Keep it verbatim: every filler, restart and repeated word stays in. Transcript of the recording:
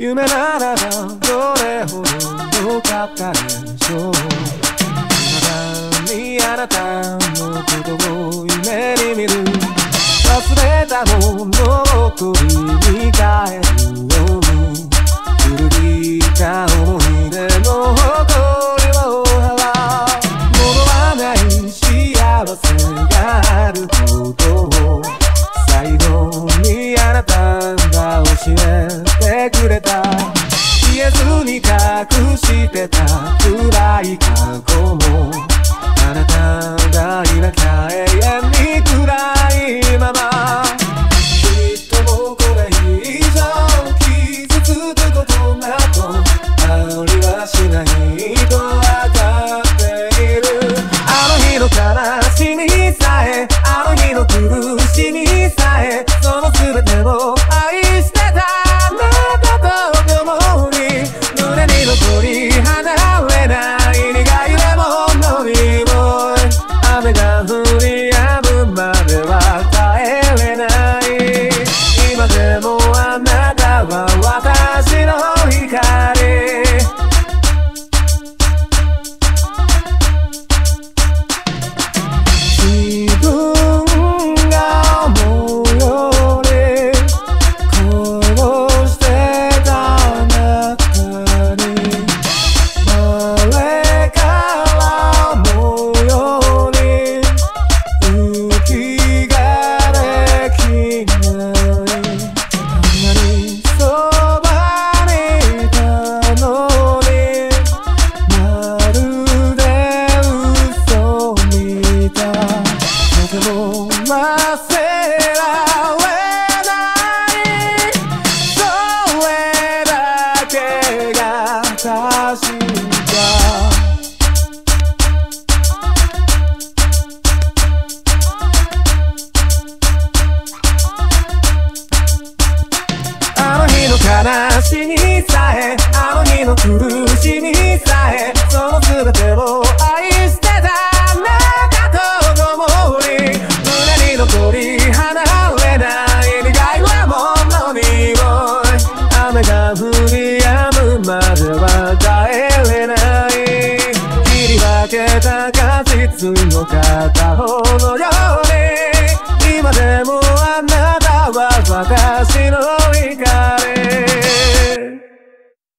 夢ならばどれほど良かったでしょう。まだにあなたのことを夢に見る。忘れたものを取りに帰るように古びた思い出の誇りを払う。戻らない幸せがあることを最後にあなたが教えてくれた。言えずに隠してた暗い過去もあなたがいなきゃ永遠に暗いまま。きっともうこれ以上傷つくことなどありはしないと分かっている。あの日の悲しみさえあの日の苦しみさえその全てを愛してたあなたと共に胸に残り離れない苦いレモンの匂い雨が降り止むまでは帰れない今でもあなたは私の光私の怒り